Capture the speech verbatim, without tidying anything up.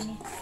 sini.